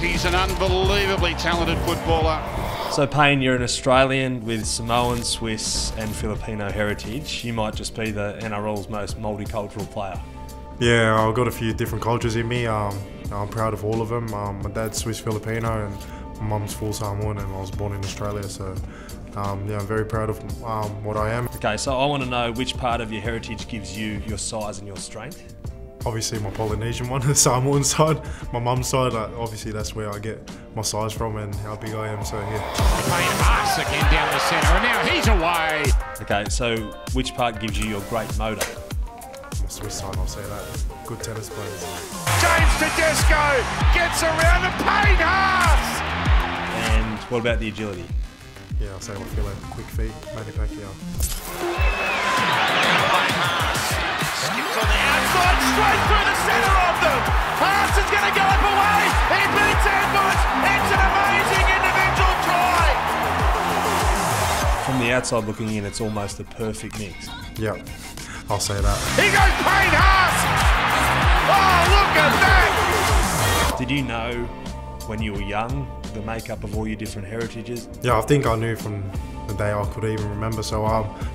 He's an unbelievably talented footballer. So Payne, you're an Australian with Samoan, Swiss and Filipino heritage. You might just be the NRL's most multicultural player. Yeah, I've got a few different cultures in me. I'm proud of all of them. My dad's Swiss Filipino and my mum's full Samoan, and I was born in Australia, so yeah, I'm very proud of what I am. Okay, so I want to know which part of your heritage gives you your size and your strength? Obviously my Polynesian one, the Samoan side. My mum's side, obviously that's where I get my size from and how big I am, so yeah. Payne Haas again down the centre, and now he's away! Okay, so which part gives you your great motor? My Swiss side, I'll say that. Good tennis players. James Tedesco gets around to Payne Haas! And what about the agility? Yeah, I'll say my feel like quick feet, maybe Pacquiao. Skips on the outside, straight through the centre of them. Haas is going to go up away. He beats Ambush. It's an amazing individual try. From the outside looking in, it's almost the perfect mix. Yep, I'll say that. He goes Payne Haas. Oh, look at that. Did you know when you were young the makeup of all your different heritages? Yeah, I think I knew from the day I could even remember. So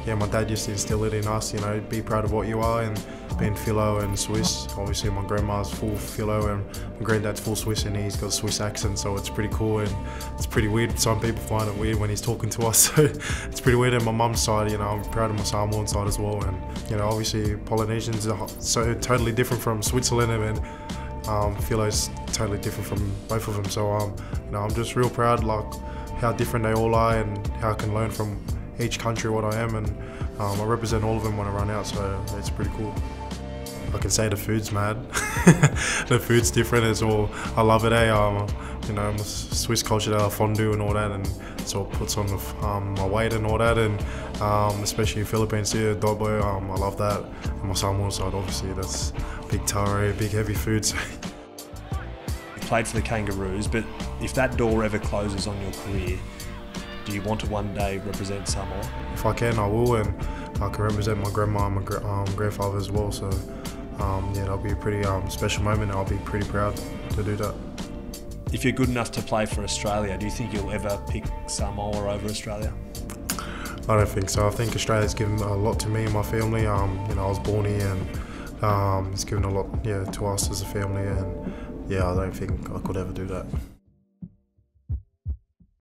yeah, my dad used to instill it in us, you know, be proud of what you are, and being Philo and Swiss. Obviously my grandma's full Philo and my granddad's full Swiss, and he's got a Swiss accent, so it's pretty cool and it's pretty weird. Some people find it weird when he's talking to us, so it's pretty weird. And my mum's side, you know, I'm proud of my Samoan side as well, and you know, obviously Polynesians are so totally different from Switzerland, and Philo's totally different from both of them. So you know, I'm just real proud like how different they all are and how I can learn from each country what I am, and I represent all of them when I run out, so it's pretty cool. I can say the food's mad. The food's different, it's all, I love it, eh? You know, Swiss culture, they are fondue and all that, and so it puts on the, my weight and all that, and especially Philippines here, adobo, I love that. And my Samoan side, obviously, that's big taro, big heavy food. So. You played for the Kangaroos, but if that door ever closes on your career, do you want to one day represent Samoa? If I can, I will, and I can represent my grandma and my grandfather as well, so yeah, that'll be a pretty special moment, and I'll be pretty proud to do that. If you're good enough to play for Australia, do you think you'll ever pick Samoa over Australia? I don't think so. I think Australia's given a lot to me and my family. You know, I was born here, and it's given a lot, yeah, to us as a family, and yeah, I don't think I could ever do that.